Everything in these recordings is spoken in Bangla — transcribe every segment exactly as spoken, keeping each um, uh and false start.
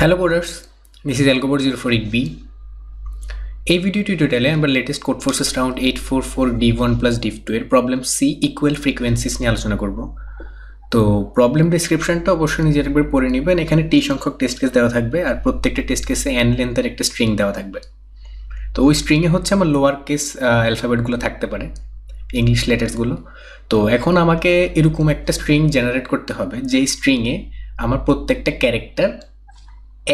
Hello coders, this is AlgoBot zero four eight B. A video tutorial and our latest code forces round eight forty-four D one plus D two এর problem C equal frequencies নিয়ে আলোচনা করব। তো প্রবলেম ডেসক্রিপশনটা অবশ্যই নিজে একবার পড়ে নেবেন। এখানে টি সংখ্যক টেস্ট কেস দেওয়া থাকবে আর প্রত্যেকটা টেস্ট কেসে n লেন্থের একটা স্ট্রিং দেওয়া থাকবে। তো ওই স্ট্রিং এ হচ্ছে আমার লোয়ার কেস অ্যালফাবেট গুলো থাকতে পারে, ইংলিশ লেটারস গুলো। তো এখন আমাকে এরকম একটা স্ট্রিং জেনারেট করতে হবে যেই স্ট্রিং এ আমার প্রত্যেকটা ক্যারেক্টার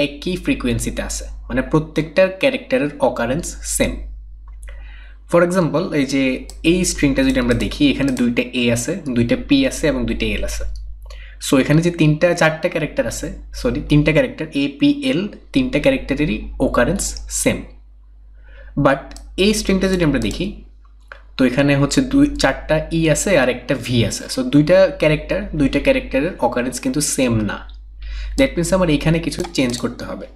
एक ही फ्रिक्वेंसी आसे माने प्रत्येकटार क्यारेक्टारेर अकारेंस सेम। फर एक्साम्पल ये स्ट्रिंगटा जो आमरा देखी एखाने दुईटा ए आसे, दुईटा पी आसे एबं दुईटा एल आसे। सो एखाने जे तीनटा चारटा क्यारेक्टर आसे सरि तीनटा क्यारेक्टर ए पी एल तीनटा क्यारेक्टारेरई अकारेंस सेम। बाट ए स्ट्रिंगटा जो आमरा देखी तो एखाने होच्छे दुई चारटा इ आसे आर एकटा भि आसे। सो दुईटा क्यारेक्टर दुईटा क्यारेक्टारेर अकारेंस किन्तु सेम ना। दैट मीन्स हमारे एखाने किछु चेंज करते होबे।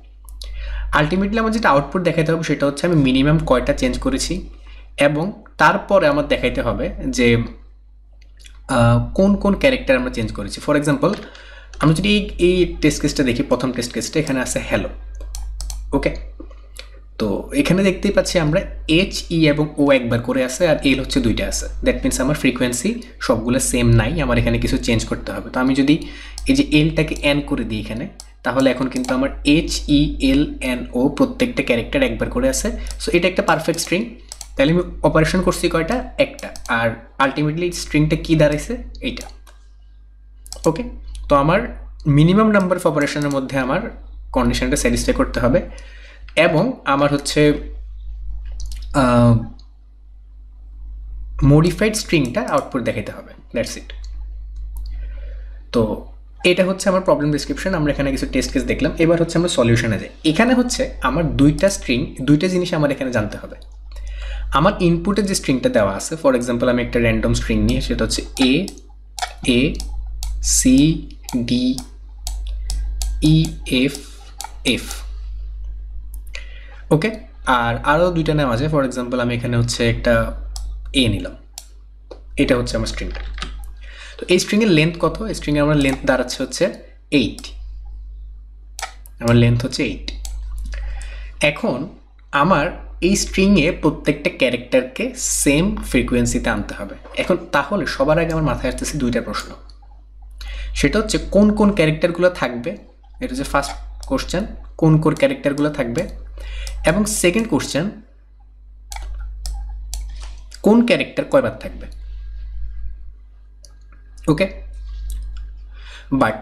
आल्टिमेटली आमार जेटा आउटपुट देखाते होबे सेटा होच्छे आमी मिनिमाम कयटा चेंज करेछि एबं तारपरे आमार देखाते होबे जे कोन कोन क्यारेक्टर आमरा चेंज करेछि। फर एक्साम्पल आमि जोदि एई टेस्ट केसटा देखि प्रथम टेस्ट केसटा एखाने आछे हेलो। ओके तो एखाने देखतेई पाচ্ছি आमरा एच इ एबं ओ एकबार करे आछे आर एल होच्छे दुइटा आछे। दैट मीन्स आमार फ्रिक्वेंसी सबगुलो सेम नाई, आमार एखाने किछु चेंज करते होबे। तो आमि जोदि এই যে এলটাকে এন করে দিই এখানে তাহলে এখন কিন্তু আমার H E L N O প্রত্যেকটা ক্যারেক্টার একবার করে আছে। সো এটা একটা পারফেক্ট স্ট্রিং। তাহলে আমি অপারেশন করছি কয়টা? একটা। আর আলটিমেটলি স্ট্রিংটা কি দাঁড়াইছে? এইটা। ওকে তো আমার মিনিমাম নাম্বার অফ অপারেশনের মধ্যে আমার কন্ডিশনটা স্যাটিসফাই করতে হবে এবং আমার হচ্ছে মডিফাইড স্ট্রিংটা আউটপুট দেখাতে হবে। That's it. তো এটা হচ্ছে আমার প্রবলেম ডেসক্রিপশন। আমরা এখানে কিছু টেস্ট কেস দেখলাম, এবার হচ্ছে আমরা সলিউশনে যাই। এখানে হচ্ছে আমার দুইটা স্ট্রিং দুইটা জিনিস আমার এখানে জানতে হবে। আমার ইনপুটে যে স্ট্রিংটা দেওয়া আছে, ফর এক্সাম্পল আমি একটা র্যান্ডম স্ট্রিং নিয়ে সেটা হচ্ছে A A C D E F F. Okay আর আরও দুইটা নাম আছে। ফর এক্সাম্পল আমি এখানে হচ্ছে একটা এ নিলাম, এটা হচ্ছে আমার স্ট্রিংটা। তো এই স্ট্রিংয়ের লেন্থ কত? এই স্ট্রিংয়ের আমার লেন্থ দাঁড়াচ্ছে হচ্ছে এইট। আমার লেন্থ হচ্ছে এইট। এখন আমার এই স্ট্রিংয়ে প্রত্যেকটা ক্যারেক্টারকে সেম ফ্রিকোয়েন্সিতে আনতে হবে। এখন তাহলে সবার আগে আমার মাথায় আসতেছে দুইটা প্রশ্ন, সেটা হচ্ছে কোন কোন ক্যারেক্টারগুলো থাকবে। এটা হচ্ছে ফার্স্ট কোশ্চেন, কোন কোন ক্যারেক্টারগুলো থাকবে। এবং সেকেন্ড কোশ্চেন, কোন ক্যারেক্টার কয়বার থাকবে। ওকে বাট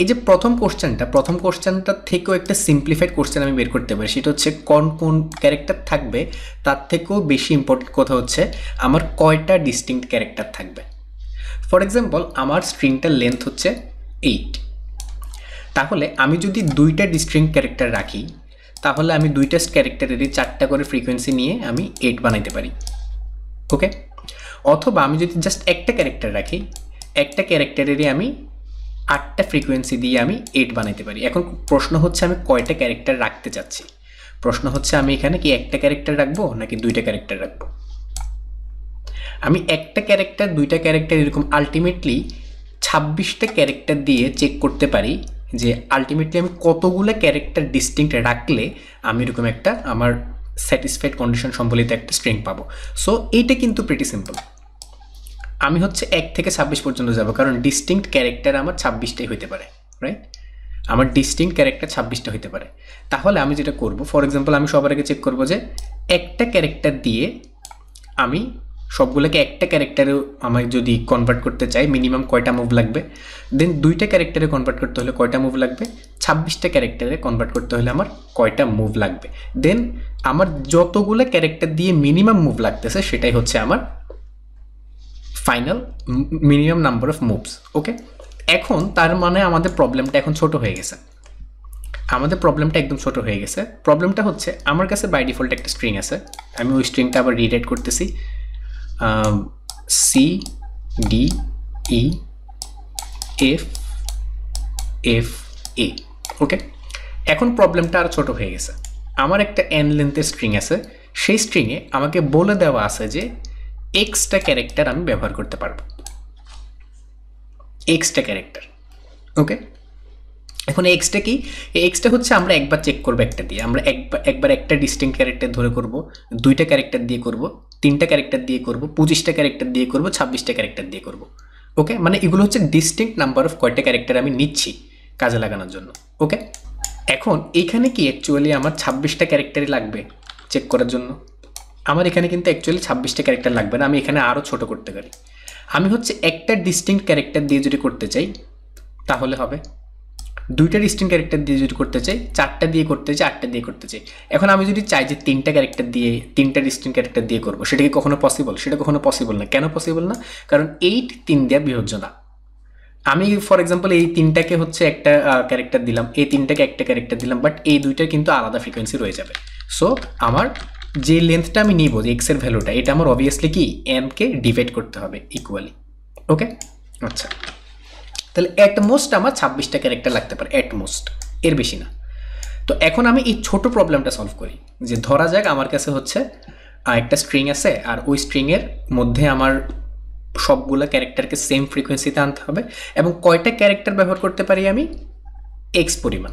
এই যে প্রথম কোশ্চেনটা প্রথম কোশ্চেনটা থেকেও একটা সিম্পলিফাইড কোশ্চেন আমি বের করতে পারি। সেটা হচ্ছে কোন কোন ক্যারেক্টার থাকবে, তার থেকেও বেশি ইম্পর্টেন্ট কথা হচ্ছে আমার কয়টা ডিস্টিংক্ট ক্যারেক্টার থাকবে। ফর এক্সাম্পল আমার স্ট্রিংটার লেন্থ হচ্ছে এইট, তাহলে আমি যদি দুইটা ডিস্টিংক্ট ক্যারেক্টার রাখি তাহলে আমি দুইটা ক্যারেক্টারেরই চারটা করে ফ্রিকোয়েন্সি নিয়ে আমি এইট বানাইতে পারি। ওকে অথবা আমি যদি জাস্ট একটা ক্যারেক্টার রাখি, একটা ক্যারেক্টারেরই আমি আটটা ফ্রিকোয়েন্সি দিয়ে আমি এইট বানাইতে পারি। এখন প্রশ্ন হচ্ছে আমি কয়টা ক্যারেক্টার রাখতে চাচ্ছি। প্রশ্ন হচ্ছে আমি এখানে কি একটা ক্যারেক্টার রাখবো নাকি দুইটা ক্যারেক্টার রাখবো। আমি একটা ক্যারেক্টার দুইটা ক্যারেক্টার এরকম আলটিমেটলি ছাব্বিশটা ক্যারেক্টার দিয়ে চেক করতে পারি যে আলটিমেটলি আমি কতগুলো ক্যারেক্টার ডিস্টিংক্ট রাখলে আমি এরকম একটা আমার স্যাটিসফাইড কন্ডিশন সম্বলিত একটা স্ট্রিং পাবো। সো এইটা কিন্তু প্রিটি সিম্পল। আমি হচ্ছে এক থেকে ছাব্বিশ পর্যন্ত যাব কারণ ডিস্টিংক্ট ক্যারেক্টার আমার ছাব্বিশটাই হইতে পারে। রাইট, আমার ডিস্টিংক্ট ক্যারেক্টার ছাব্বিশটা হইতে পারে। তাহলে আমি যেটা করব, ফর এক্সাম্পল আমি সবার আগে চেক করব যে একটা ক্যারেক্টার দিয়ে আমি সবগুলোকে একটা ক্যারেক্টারে আমার যদি কনভার্ট করতে চাই মিনিমাম কয়টা মুভ লাগবে। দেন দুইটা ক্যারেক্টারে কনভার্ট করতে হলে কয়টা মুভ লাগবে, ছাব্বিশটা ক্যারেক্টারে কনভার্ট করতে হলে আমার কয়টা মুভ লাগবে। দেন আমার যতগুলো ক্যারেক্টার দিয়ে মিনিমাম মুভ লাগতেছে সেটাই হচ্ছে আমার final minimum number of moves. Okay এখন তার মানে আমাদের প্রবলেমটা এখন ছোট হয়ে গেছে। আমাদের প্রবলেমটা একদম ছোট হয়ে গেছে। প্রবলেমটা হচ্ছে আমার কাছে বাই ডিফল্ট একটা স্ট্রিং আছে, আমি ওই স্ট্রিংটা আবার রিরাইট করতেছি C D E F F A. Okay এখন প্রবলেমটা আরও ছোট হয়ে গেছে। আমার একটা এন লেন্থের স্ট্রিং আছে, সেই স্ট্রিংয়ে আমাকে বলে দেওয়া আছে যে এক্সটা ক্যারেক্টার আমি ব্যবহার করতে পারবো, এক্সটা ক্যারেক্টার। ওকে এখন এই এক্সটা কি? এই এক্সটা হচ্ছে আমরা একবার চেক করব একটা দিয়ে, আমরা একবার একবার একটা ডিস্টিংক্ট ক্যারেক্টার ধরে করব, দুইটা ক্যারেক্টার দিয়ে করব, তিনটা ক্যারেক্টার দিয়ে করব, পঁচিশটা ক্যারেক্টার দিয়ে করব, ছাব্বিশটা ক্যারেক্টার দিয়ে করব। ওকে, মানে এগুলো হচ্ছে ডিস্টিংক্ট নাম্বার অফ কয়টা ক্যারেক্টার আমি নিচ্ছি কাজে লাগানোর জন্য। ওকে, এখন এখানে কি অ্যাকচুয়ালি আমার ছাব্বিশটা ক্যারেক্টারই লাগবে চেক করার জন্য? আমার এখানে কিন্তু অ্যাকচুয়ালি ছাব্বিশটা ক্যারেক্টার লাগবে না, আমি এখানে আরও ছোটো করতে পারি। আমি হচ্ছে একটা ডিস্টিংক্ট ক্যারেক্টার দিয়ে যদি করতে চাই তাহলে হবে, দুইটা ডিস্টিংক্ট ক্যারেক্টার দিয়ে যদি করতে চাই, চারটা দিয়ে করতে চাই, আটটা দিয়ে করতে চাই। এখন আমি যদি চাই যে তিনটা ক্যারেক্টার দিয়ে তিনটা ডিস্টিংক্ট ক্যারেক্টার দিয়ে করবো, সেটা কি কখনো পসিবল? সেটা কখনো পসিবল না। কেন পসিবল না? কারণ এইট তিন দেওয়া বিভাজ্য না। আমি ফর এক্সাম্পল এই তিনটাকে হচ্ছে একটা ক্যারেক্টার দিলাম, এই তিনটাকে একটা ক্যারেক্টার দিলাম, বাট এই দুইটা কিন্তু আলাদা ফ্রিকোয়েন্সি রয়ে যাবে। সো আমার যে লেন্থটা আমি নিব, যে এক্সের ভ্যালুটা, এটা আমার অবভিয়াসলি কি এমকে ডিভাইড করতে হবে ইকুয়ালি। ওকে, আচ্ছা তাহলে অ্যাটমোস্ট আমার ছাব্বিশটা ক্যারেক্টার লাগতে পারে, অ্যাটমোস্ট, এর বেশি না। তো এখন আমি এই ছোটো প্রবলেমটা সলভ করি, যে ধরা যাক আমার কাছে হচ্ছে একটা স্ট্রিং আছে, আর ওই স্ট্রিংয়ের মধ্যে আমার সবগুলো ক্যারেক্টারকে সেম ফ্রিকোয়েন্সিতে আনতে হবে, এবং কয়টা ক্যারেক্টার ব্যবহার করতে পারি আমি? এক্স পরিমাণ।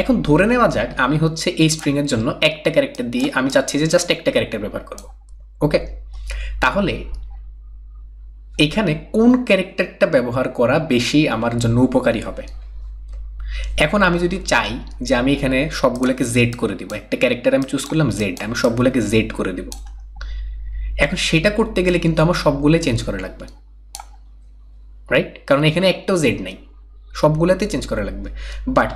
এখন ধরে নেওয়া যাক আমি হচ্ছে এই স্ট্রিংয়ের জন্য একটা ক্যারেক্টার দিয়ে আমি চাচ্ছি যে জাস্ট একটা ক্যারেক্টার ব্যবহার করব। ওকে, তাহলে এখানে কোন ক্যারেক্টারটা ব্যবহার করা বেশি আমার জন্য উপকারী হবে? এখন আমি যদি চাই যে আমি এখানে সবগুলোকে জেড করে দিব, একটা ক্যারেক্টার আমি চুজ করলাম জেড, আমি সবগুলোকে জেড করে দিব, এখন সেটা করতে গেলে কিন্তু আমার সবগুলোই চেঞ্জ করা লাগবে, রাইট? কারণ এখানে একটাও জেড নাই, সবগুলোতে চেঞ্জ করা লাগবে। বাট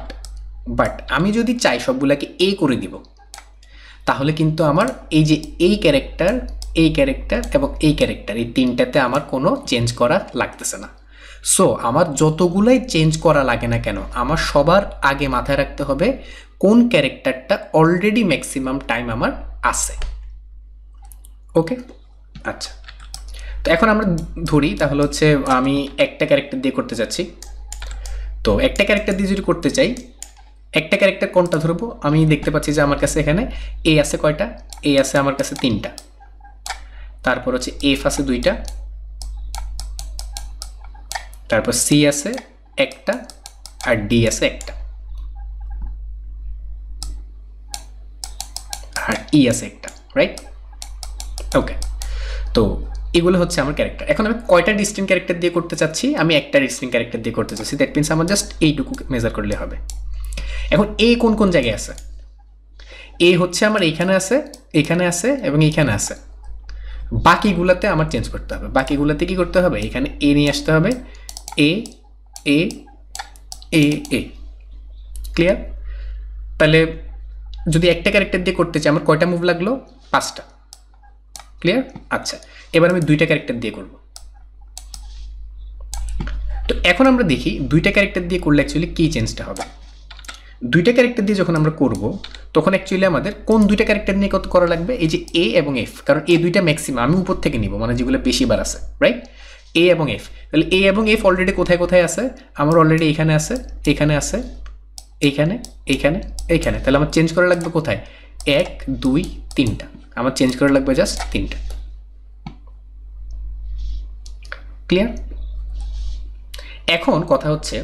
বাট আমি যদি চাই সবগুলোকে এ করে দিব, তাহলে কিন্তু আমার এই যে এই ক্যারেক্টার, এই ক্যারেক্টার এবং এই ক্যারেক্টার, এই তিনটাতে আমার কোনো চেঞ্জ করা লাগতেছে না। সো আমার যতগুলোই চেঞ্জ করা লাগে না কেন, আমার সবার আগে মাথায় রাখতে হবে কোন ক্যারেক্টারটা অলরেডি ম্যাক্সিমাম টাইম আমার আছে। ওকে, আচ্ছা, তো এখন আমরা ধরি তাহলে হচ্ছে আমি একটা ক্যারেক্টার দিয়ে করতে চাচ্ছি। তো একটা ক্যারেক্টার দিয়ে যদি করতে চাই, একটা ক্যারেক্টার কোনটা ধরবো? আমি দেখতে পাচ্ছি যে আমার কাছে এখানে এ আছে কয়টা? এ আছে আমার কাছে তিনটা, তারপর হচ্ছে এফ আছে দুইটা, তারপর সি আছে একটা, আর ডি আছে একটা, আর ই আছে একটা, রাইট? ওকে, তো এগুলো হচ্ছে আমার ক্যারেক্টার। এখন আমি কয়টা ডিস্টিংক্ট ক্যারেক্টার দিয়ে করতে চাচ্ছি? আমি একটা ডিস্টিংক্ট ক্যারেক্টার দিয়ে করতে চাচ্ছি। দ্যাট মিনস আমার জাস্ট এইটুকু মেজার করলে হবে। এখন এ কোন কোন জায়গায় আছে? এ হচ্ছে আমার এইখানে আছে, এইখানে আছে এবং এইখানে আছে। বাকিগুলোতে আমার চেঞ্জ করতে হবে। বাকিগুলোতে কি করতে হবে? এখানে এ নিয়ে আসতে হবে, এ এ এ এ, ক্লিয়ার? তাহলে যদি একটা ক্যারেক্টার দিয়ে করতে চাই আমার কয়টা মুভ লাগলো? পাঁচটা, ক্লিয়ার? আচ্ছা, এবার আমি দুইটা ক্যারেক্টার দিয়ে করব। তো এখন আমরা দেখি দুইটা ক্যারেক্টার দিয়ে করলে অ্যাকচুয়ালি কী চেঞ্জটা হবে। দুইটা ক্যারেক্টার দিয়ে যখন আমরা করব, তখন অ্যাকচুয়ালি আমাদের কোন দুইটা ক্যারেক্টার নিয়ে কত করা লাগবে? এই যে এ এবং এফ, কারণ এ দুইটা ম্যাক্সিমাম আমি উপর থেকে নিব, মানে যেগুলো বেশি বার আছে, রাইট? এ এবং এফ, তাহলে এ এবং এফ অলরেডি কোথায় কোথায় আছে? আমার অলরেডি এখানে আছে, এখানে আছে, এইখানে, এইখানে, এইখানে। তাহলে আমার চেঞ্জ করা লাগবে কোথায়? এক, দুই, তিনটা। আমার চেঞ্জ করা লাগবে জাস্ট তিনটা, ক্লিয়ার? এখন কথা হচ্ছে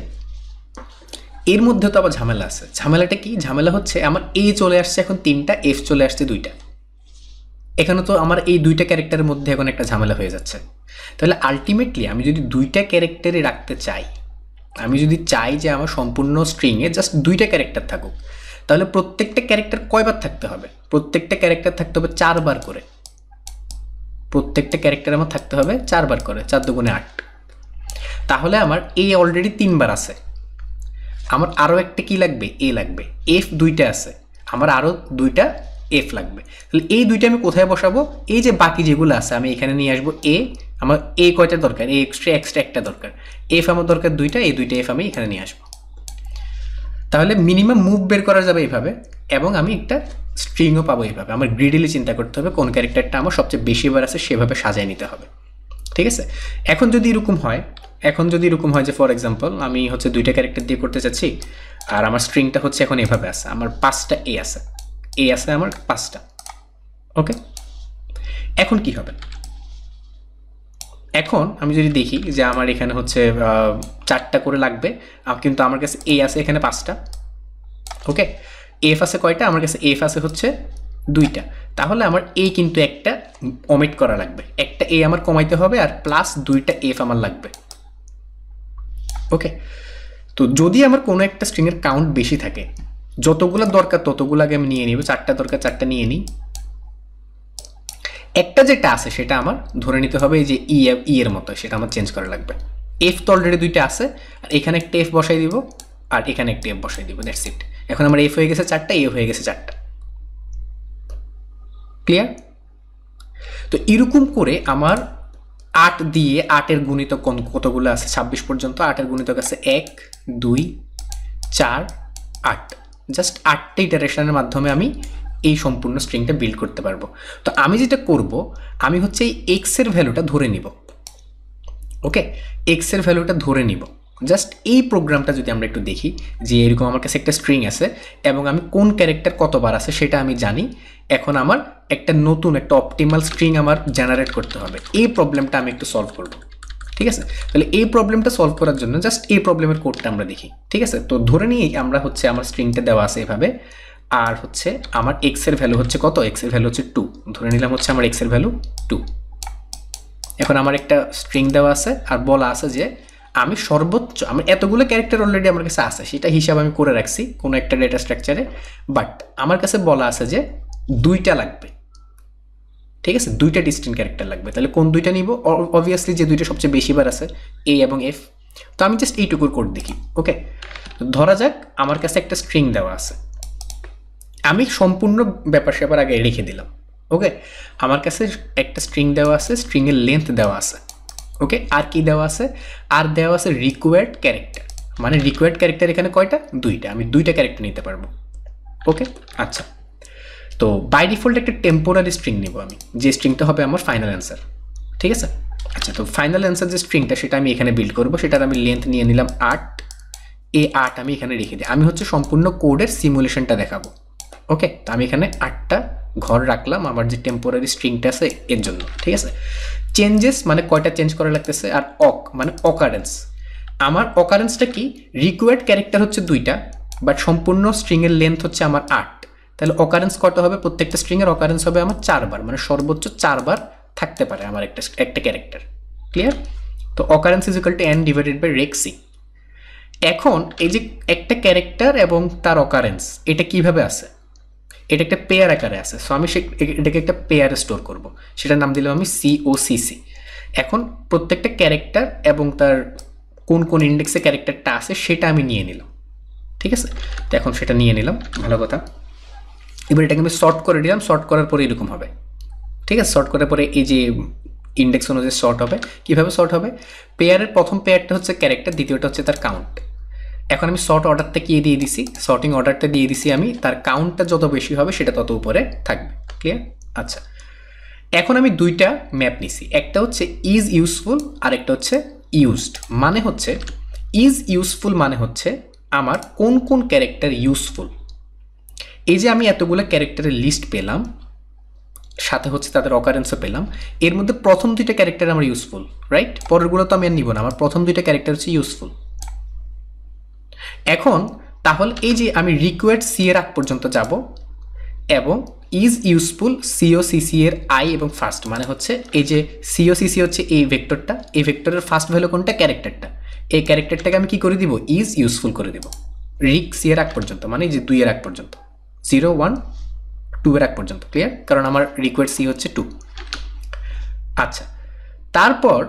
এর মধ্যে তো আবার ঝামেলা আছে। ঝামেলাটা কি? ঝামেলা হচ্ছে আমার এ চলে আসছে এখন তিনটা, এফ চলে আসছে দুইটা। এখানে তো আমার এই দুইটা ক্যারেক্টারের মধ্যে এখন একটা ঝামেলা হয়ে যাচ্ছে। তাহলে আলটিমেটলি আমি যদি দুইটা ক্যারেক্টারই রাখতে চাই, আমি যদি চাই যে আমার সম্পূর্ণ স্ট্রিংয়ে জাস্ট দুইটা ক্যারেক্টার থাকুক, তাহলে প্রত্যেকটা ক্যারেক্টার কয়বার থাকতে হবে? প্রত্যেকটা ক্যারেক্টার থাকতে হবে চারবার করে। প্রত্যেকটা ক্যারেক্টার আমার থাকতে হবে চারবার করে, চার দুগুণে আট। তাহলে আমার এ অলরেডি তিনবার আছে, আমার আরও একটা কি লাগবে? এ লাগবে। এফ দুইটা আছে, আমার আরও দুইটা এফ লাগবে। তাহলে এই দুইটা আমি কোথায় বসাবো? এই যে বাকি যেগুলো আছে আমি এখানে নিয়ে আসবো। এ আমার এ কয়টা দরকার? এ এক্সট্রা এক্সট্রা একটা দরকার। এফ আমার দরকার দুইটা, এই দুইটা এফ আমি এখানে নিয়ে আসবো। তাহলে মিনিমাম মুভ বের করা যাবে এইভাবে, এবং আমি একটা স্ট্রিংও পাবো এইভাবে। আমার গ্রিডিলি চিন্তা করতে হবে কোন ক্যারেক্টারটা আমার সবচেয়ে বেশি বার আছে, সেভাবে সাজায় নিতে হবে, ঠিক আছে? এখন যদি এরকম হয়, এখন যদি এরকম হয় যে ফর এক্সাম্পল আমি হচ্ছে দুইটা ক্যারেক্টার দিয়ে করতে চাচ্ছি, আর আমার স্ট্রিংটা হচ্ছে এখন এভাবে আছে, আমার পাঁচটা এ আছে, এ আছে আমার পাঁচটা। ওকে, এখন কি হবে? এখন আমি যদি দেখি যে আমার এখানে হচ্ছে চারটা করে লাগবে কিন্তু আমার কাছে এ আছে এখানে পাঁচটা ওকে এফ আছে কয়টা আমার কাছে এফ আছে হচ্ছে দুইটা তাহলে আমার এ কিন্তু একটা ওমিট করা লাগবে একটা এ আমার কমাইতে হবে আর প্লাস দুইটা এফ আমার লাগবে ওকে তো যদি আমার কোনো একটা স্ট্রিং এর কাউন্ট বেশি থাকে যতগুলো দরকার ততগুলো আগে আমি নিয়ে নিব চারটা দরকার চারটা নিয়ে নিই একটা যেটা আছে সেটা আমার ধরে নিতে হবে যে ই ই এর মত সেটা আমার চেঞ্জ করা লাগবে এফ তো অলরেডি দুইটা আছে আর এখানে একটা এফ বসাই দিব আর এখানে একটা এফ বসাই দিব দ্যাটস ইট এখন আমার এফ হয়ে গেছে চারটা এ হয়ে গেছে চারটা ক্লিয়ার তো এরকম করে আমার আট দিয়ে আট এর গুণিতক কতগুলো আছে ছাব্বিশ পর্যন্ত আট এর গুণিতক আছে এক দুই চার আট জাস্ট আটটা ইটারেশনের মাধ্যমে আমি এই সম্পূর্ণ স্ট্রিংটা বিল্ড করতে পারবো তো আমি যেটা করব আমি হচ্ছে এই x এর ভ্যালুটা ধরে নিব ওকে x এর ভ্যালুটা ধরে নিব জাস্ট এই প্রোগ্রামটা যদি আমরা একটু দেখি যে এরকম আমার কাছে একটা স্ট্রিং আছে এবং আমি কোন ক্যারেক্টার কতবার আছে সেটা আমি জানি এখন আমার একটা নতুন একটা অপটিমাল স্ট্রিং আমার জেনারেট করতে হবে এই প্রবলেমটা আমি একটু সলভ করব ঠিক আছে তাহলে এই প্রবলেমটা সলভ করার জন্য জাস্ট এই প্রবলেমের কোডটা আমরা দেখি ঠিক আছে তো ধরে নিই আমরা হচ্ছে আমার স্ট্রিংটা দেওয়া আছে এভাবে আর হচ্ছে আমার x এর ভ্যালু হচ্ছে কত x এর ভ্যালু হচ্ছে দুই ধরে নিলাম হচ্ছে আমার x এর ভ্যালু দুই এখন আমার একটা স্ট্রিং দেওয়া আছে আর বলা আছে যে আমি সর্বোচ্চ আমি এতগুলো ক্যারেক্টার অলরেডি আমার কাছে আছে সেটা হিসাব আমি করে রাখছি কোন একটা ডেটা স্ট্রাকচারে বাট আমার কাছে বলা আছে যে দুইটা লাগবে ঠিক আছে দুইটা ডিসটিংক্ট ক্যারেক্টার লাগবে তাহলে কোন দুইটা নিব obviously যে দুইটা সবচেয়ে বেশি বার আছে a এবং f তো আমি জাস্ট এইটুকুর কোড দেখি ওকে তো ধরা যাক আমার কাছে একটা স্ট্রিং দেওয়া আছে আমি সম্পূর্ণ ব্যাপার সেবার আগে লিখে দিলাম ওকে আমার কাছে একটা স্ট্রিং দেওয়া আছে স্ট্রিং এর লেন্থ দেওয়া আছে ওকে আর কি দেওয়া আছে আর দেওয়া আছে রিকোয়ার্ড ক্যারেক্টার মানে রিকোয়ার্ড ক্যারেক্টার এখানে কয়টা দুইটা আমি দুইটা ক্যারেক্টার নিতে পারবো ওকে আচ্ছা তো বাই ডিফল্ট একটা টেম্পোরারি স্ট্রিং নিব আমি যে স্ট্রিংটা হবে আমার ফাইনাল অ্যানসার ঠিক আছে আচ্ছা তো ফাইনাল অ্যানসার যে স্ট্রিংটা সেটা আমি এখানে বিল্ড করব সেটার আমি লেন্থ নিয়ে নিলাম আট এই আট আমি এখানে রেখে দিই আমি হচ্ছে সম্পূর্ণ কোডের সিমুলেশনটা দেখাবো ওকে তো আমি এখানে আটটা ঘর রাখলাম আমার যে টেম্পোরারি স্ট্রিংটা আছে এর জন্য ঠিক আছে চেঞ্জেস মানে কয়টা চেঞ্জ করা লাগতেছে আর অক মানে অকারেন্স আমার অকারেন্সটা কি রিকোয়ার্ড ক্যারেক্টার হচ্ছে দুইটা বাট সম্পূর্ণ স্ট্রিংয়ের লেন্থ হচ্ছে আমার আট তাহলে অকারেন্স কত হবে প্রত্যেকটা স্ট্রিংয়ের অকারেন্স হবে আমার চারবার মানে সর্বোচ্চ চারবার থাকতে পারে আমার একটা একটা ক্যারেক্টার ক্লিয়ার তো occurrence is equal to N divided by রেক্সি এখন এই যে একটা ক্যারেক্টার এবং তার অকারেন্স এটা কিভাবে আছে এটা একটা পেয়ার আকারে আছে সো আমি এটাকে একটা পেয়ারে স্টোর করব সেটার নাম দিলাম আমি সি ও সি সি এখন প্রত্যেকটা ক্যারেক্টার এবং তার কোন কোন ইন্ডেক্সে ক্যারেক্টারটা আছে সেটা আমি নিয়ে নিলাম ঠিক আছে তো এখন সেটা নিয়ে নিলাম ভালো কথা এবার এটাকে আমি সর্ট করে দিলাম সর্ট করার পরে এরকম হবে ঠিক আছে সর্ট করার পরে এই যে ইন্ডেক্স অনুযায়ী সর্ট হবে কীভাবে সর্ট হবে পেয়ারের প্রথম পেয়ারটা হচ্ছে ক্যারেক্টার দ্বিতীয়টা হচ্ছে তার কাউন্ট এখন আমি সর্ট অর্ডারটা কি দিয়ে দিছি সর্টিং অর্ডারটা দিয়ে দিছি আমি তার কাউন্টটা যত বেশি হবে সেটা তত উপরে থাকবে ক্লিয়ার আচ্ছা এখন আমি দুইটা ম্যাপ নিছি একটা হচ্ছে ইজ ইউজফুল আর একটা হচ্ছে ইউজড মানে হচ্ছে ইজ ইউজফুল মানে হচ্ছে আমার কোন কোন ক্যারেক্টার ইউজফুল এই যে আমি এতগুলো ক্যারেক্টারের লিস্ট পেলাম সাথে হচ্ছে তাদের অকারেন্সও পেলাম এর মধ্যে প্রথম দুইটা ক্যারেক্টার আমার ইউজফুল রাইট পরেরগুলো তো আমি আর নিব না আমার প্রথম দুইটা ক্যারেক্টার হচ্ছে ইউজফুল এখন তাহলে এই যে আমি রিকোয়ার্ড সি এর আগ পর্যন্ত যাব এবং ইজ ইউজফুল সিওসিসি এর আই এবং ফার্স্ট মানে হচ্ছে এই যে সিওসিসি হচ্ছে এই ভেক্টরটা এই ভেক্টরের ফার্স্ট ভ্যালু কোনটা ক্যারেক্টারটা এই ক্যারেক্টারটাকে আমি কি করে দিব ইজ ইউজফুল করে দেব রিক সি এর আগ পর্যন্ত মানে যে দুই এর আগ পর্যন্ত জিরো ওয়ান টু এর আগ পর্যন্ত ক্লিয়ার কারণ আমার রিকোয়ার্ড সি হচ্ছে টু আচ্ছা তারপর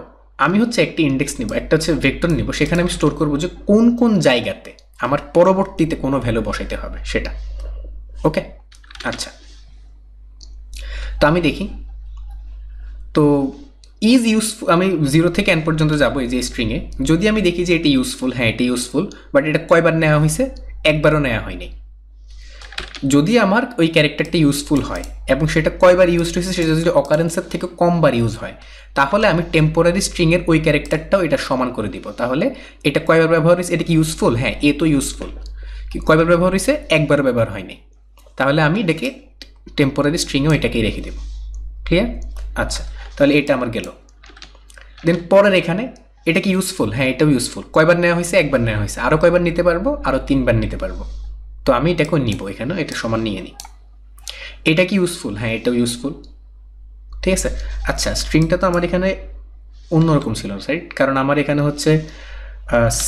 আমি হচ্ছে একটি ইন্ডেক্স নিব একটা হচ্ছে ভেক্টর নিব সেখানে আমি স্টোর করব যে কোন কোন জায়গাতে আমার পরবর্তীতে কোনো ভ্যালু বসাইতে হবে সেটা ওকে আচ্ছা তো আমি দেখি তো ইজ ইউজফুল আমি জিরো থেকে এন পর্যন্ত যাবো এই যে স্ট্রিংয়ে যদি আমি দেখি যে এটি ইউজফুল হ্যাঁ এটি ইউজফুল বাট এটা কয়বার নেওয়া হয়েছে একবারও নেওয়া হয়নি যদি আমার ওই ক্যারেক্টারটি ইউজফুল হয় এবং সেটা কয়বার ইউজড হয়েছে সেটা যদি অকারেন্সের থেকে কমবার ইউজ হয় তাহলে আমি টেম্পোরারি স্ট্রিংয়ের ওই ক্যারেক্টারটাও এটা সমান করে দিব তাহলে এটা কয়বার ব্যবহার হয়েছে এটা কি ইউজফুল হ্যাঁ এ তো ইউজফুল কয়বার ব্যবহার হয়েছে একবার ব্যবহার হয়নি তাহলে আমি এটাকে টেম্পোরারি স্ট্রিংয়েও এটাকেই রেখে দেব ক্লিয়ার আচ্ছা তাহলে এটা আমার গেল देन পরের এখানে এটা কি ইউজফুল হ্যাঁ এটাও ইউজফুল কয়বার নেওয়া হয়েছে একবার নেওয়া হয়েছে আরো কয়বার নিতে পারবো আরো তিনবার নিতে পারবো তো আমি এটাকে নিব এখানে এটা সমান নিয়ে নি এটা কি ইউজফুল হ্যাঁ এটাও ইউজফুল ঠিক আছে আচ্ছা স্ট্রিংটা তো আমার এখানে অন্যরকম ছিল রাইট কারণ আমার এখানে হচ্ছে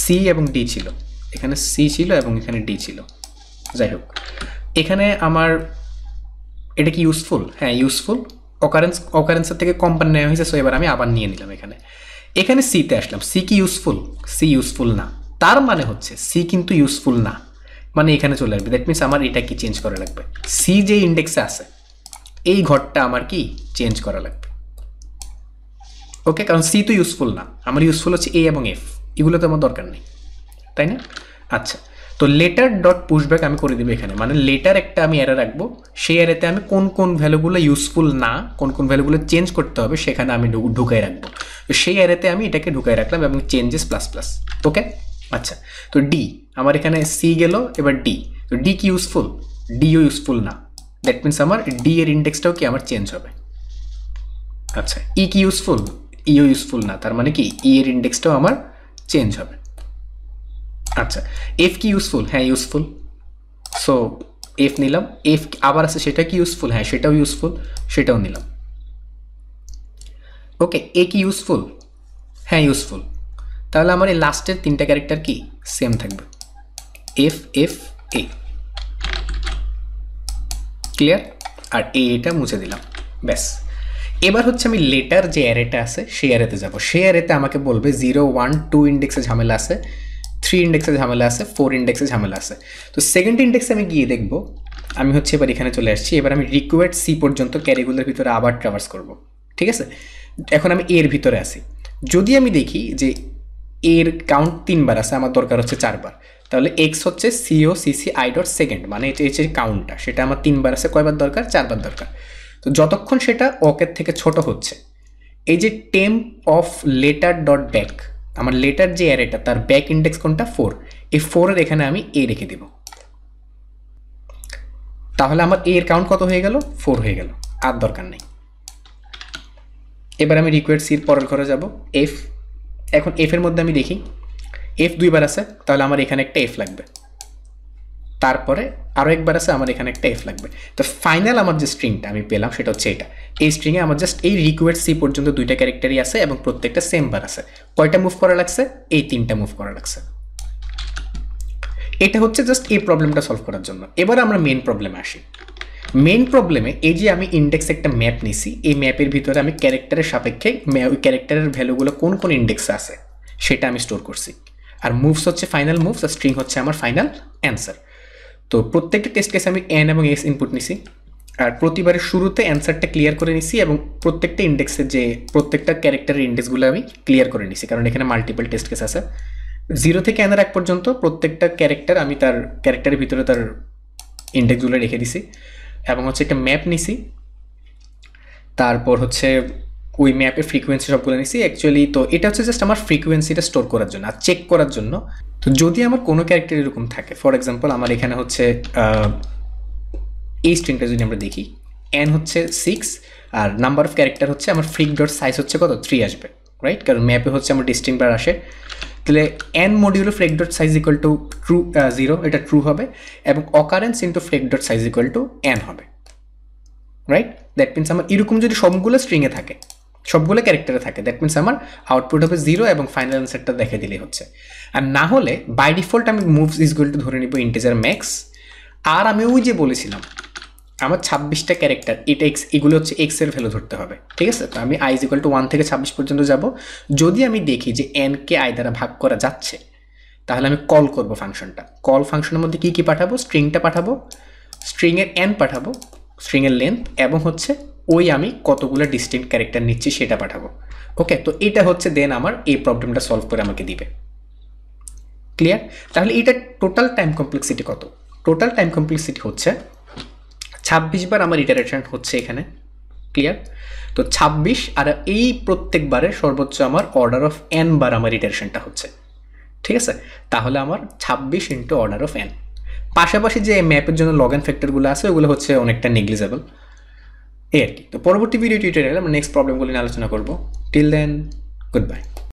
সি এবং ডি ছিল এখানে সি ছিল এবং এখানে ডি ছিল যাই হোক এখানে আমার এটা কি ইউজফুল হ্যাঁ ইউজফুল অকারেন্স অকারেন্সের থেকে কম মান নেওয়া হয়েছে সো এবার আমি আবার নিয়ে নিলাম এখানে এখানে সি তে আসলাম সি কি ইউজফুল সি ইউজফুল না তার মানে হচ্ছে সি কিন্তু ইউজফুল না মানে এখানে চলে আসবে দ্যাট মিন্স আমার এটা কি চেঞ্জ করা লাগবে সি যে ইনডেক্সে আছে এই ঘরটা আমার কি চেঞ্জ করা লাগবে ওকে কারণ সি তো ইউজফুল না আমার ইউজফুল হচ্ছে এ এবং এফ এগুলো তো আমার দরকার নেই তাই না আচ্ছা তো লেটার ডট পুশব্যাক আমি করে দেব এখানে মানে লেটার একটা আমি এরা রাখবো সেই এরাতে আমি কোন কোন ভ্যালুগুলো ইউজফুল না কোন কোন ভ্যালুগুলো চেঞ্জ করতে হবে সেখানে আমি ঢুকায় রাখবো তো সেই এরাতে আমি এটাকে ঢুকায় রাখলাম এবং চেঞ্জেস প্লাস প্লাস ওকে আচ্ছা তো ডি আমার এখানে সি গেল এবার ডি তো ডি কি ইউজফুল ডিও ইউজফুল না দ্যাট মিন্স আমার ডি এর ইনডেক্সটাও কি আমার চেঞ্জ হবে আচ্ছা ই কি ইউজফুল ইও ইউজফুল না তার মানে কি ই এর ইনডেক্সটাও আমার চেঞ্জ হবে আচ্ছা এফ কি ইউজফুল হ্যাঁ ইউজফুল সো এফ নিলাম এফ আবার আছে সেটা কি ইউজফুল হ্যাঁ সেটাও ইউজফুল সেটাও নিলাম ওকে এ কি ইউজফুল হ্যাঁ ইউজফুল তাহলে আমার এই লাস্টের তিনটা ক্যারেক্টার কি সেম থাকবে এফ এফ এ ক্লিয়ার আর এ এটা মুছে দিলাম ব্যাস এবার হচ্ছে আমি লেটার যে অ্যারেটা আছে সেই অ্যারেতে যাব সেই অ্যারেতে আমাকে বলবে জিরো ওয়ান টু ইন্ডেক্সে ঝামেলা আছে थ्री इंडेक्स झमेला आसे फोर इंडेक्स झमेला आसे तो सेकेंड इंडेक्स हमें गए देखो हमें हे एबार एखे चले आसि रिक्वेट सी पर्यंत कैरिगुलर भीतर आबार ट्रावर्स करब ठीक है एखन आमी एर भीतर आसि जदि आमी देखी जे एर काउंट तीन बार आसे आमार दरकार होच्छे चार बार ताहले एक्स होच्छे सीओ सीसी आई डॉट सेकेंड माने एइच एर काउंटटा सेटा आमार तीन बार आसे कयबार दरकार चार बार दरकार तो जतक्षण सेटा ओकेर थेके छोटो होच्छे एइ जे temp of letter dot back আমার লেটার যে অ্যারেটা তার ব্যাক ইনডেক্স কোনটা ফোর এই ফোর এর এখানে আমি এ রেখে দেব তাহলে আমার এ এর কাউন্ট কত হয়ে গেল ফোর হয়ে গেল আর দরকার নেই এবার আমি রিকোয়েস্ট সির পরের ঘরে যাব এফ এখন এফ এর মধ্যে আমি দেখি এফ দুইবার আছে তাহলে আমার এখানে একটা এফ লাগবে তারপরে আরো একবার আছে আমার এখানে একটা এফ লাগবে তো ফাইনাল আমার যে স্ট্রিংটা আমি পেলাম সেটা হচ্ছে এটা এই স্ট্রিং এ আমার জাস্ট এই রিকোয়েস্ট সি পর্যন্ত দুইটা ক্যারেক্টারই আছে এবং প্রত্যেকটা সেম বার আছে কয়টা মুভ করা লাগছে এই তিনটা মুভ করা লাগছে এটা হচ্ছে জাস্ট এই প্রবলেমটা সলভ করার জন্য এবার আমরা মেইন প্রবলেমে আসি মেইন প্রবলেমে এই যে আমি ইনডেক্স একটা ম্যাপ নিছি এই ম্যাপের ভিতরে আমি ক্যারেক্টারের সাপেক্ষে ওই ক্যারেক্টারের ভ্যালুগুলো কোন কোন ইনডেক্সে আছে সেটা আমি স্টোর করছি আর মুভস হচ্ছে ফাইনাল মুভস আর স্ট্রিং হচ্ছে আমার ফাইনাল অ্যানসার तो प्रत्येक टेस्ट केस हमें एन और एस इनपुट निसी और प्रतिबार शुरूते आंसरटा क्लियर कर निसी और प्रत्येकटा इंडेक्सर जे प्रत्येकटा क्यारेक्टर इंडेक्सगुलो क्लियर कर निसी कारण एखाने माल्टिपल टेस्ट केस आछे जीरो थेके एन एर आग पर्यन्त प्रत्येकटा क्यारेक्टर आमी तार क्यारेक्टरेर भितरे तार इंडेक्सगुलो रेखे दिसी एबं होच्छे एकटा मैप निसी तारपर होच्छे ওই ম্যাপের ফ্রিকোয়েন্সি সবগুলো নিছি অ্যাকচুয়ালি তো এটা হচ্ছে জাস্ট আমার ফ্রিকোয়েন্সিটা স্টোর করার জন্য আর চেক করার জন্য তো যদি আমার কোনো ক্যারেক্টার এরকম থাকে ফর এক্সাম্পল আমার এখানে হচ্ছে এই স্ট্রিংটা যদি আমরা দেখি n হচ্ছে সিক্স আর নাম্বার অফ ক্যারেক্টার হচ্ছে আমার ফ্রিক ডট সাইজ হচ্ছে কত থ্রি আসবে রাইট কারণ ম্যাপে হচ্ছে আমার ডিস্টিংক্ট বার আসে তাহলে n modulo freq dot size equal to true zero এটা ট্রু হবে এবং occurrence into freq dot size equal to n হবে রাইট দ্যাট মিন্স আমার এরকম যদি সবগুলো স্ট্রিং এ থাকে সবগুলো ক্যারেক্টারে থাকে দ্যাট মিন্স আমার আউটপুট হবে জিরো এবং ফাইনাল অ্যান্সারটা দেখে দিলে হচ্ছে আর না হলে বাই ডিফল্ট আমি মুভস ইজ ইকুয়াল টু ধরে নিব ইন্টিজার ম্যাক্স আর আমি ওই যে বলেছিলাম আমার ছাব্বিশটা ক্যারেক্টার এটা এক্স এগুলো হচ্ছে এক্স এর ভ্যালু ধরতে হবে ঠিক আছে তো আমি I is equal to one থেকে ছাব্বিশ পর্যন্ত যাব যদি আমি দেখি যে এন কে আই দ্বারা ভাগ করা যাচ্ছে তাহলে আমি কল করব ফাংশনটা কল ফাংশনের মধ্যে কী কী পাঠাবো স্ট্রিংটা পাঠাবো স্ট্রিংয়ের এন পাঠাবো স্ট্রিংয়ের লেন্থ এবং হচ্ছে ওই আমি কতগুলো ডিস্টিংক্ট ক্যারেক্টার নিচ্ছি সেটা পাঠাবো ওকে তো এটা হচ্ছে দেন আমার এই প্রবলেমটা সলভ করে আমাকে দিবে ক্লিয়ার তাহলে এটা টোটাল টাইম কমপ্লেক্সিটি কত টোটাল টাইম কমপ্লেক্সিটি হচ্ছে ছাব্বিশ বার আমার ইটারেশন হচ্ছে এখানে ক্লিয়ার তো ছাব্বিশ আর এই প্রত্যেকবারে সর্বোচ্চ আমার অর্ডার অফ এন বার আমার ইটারেশনটা হচ্ছে ঠিক আছে তাহলে আমার ছাব্বিশ ইন্টু অর্ডার অফ এন পাশাপাশি যে ম্যাপের জন্য লগ এন ফ্যাক্টরগুলো আছে ওগুলো হচ্ছে অনেকটা নেগলিজেবল এই আর কি তো পরবর্তী ভিডিও টিউটোরিয়ালে আমরা নেক্সট প্রবলেমগুলো নিয়ে আলোচনা করব টিল দেন Goodbye.